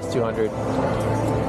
plus 200.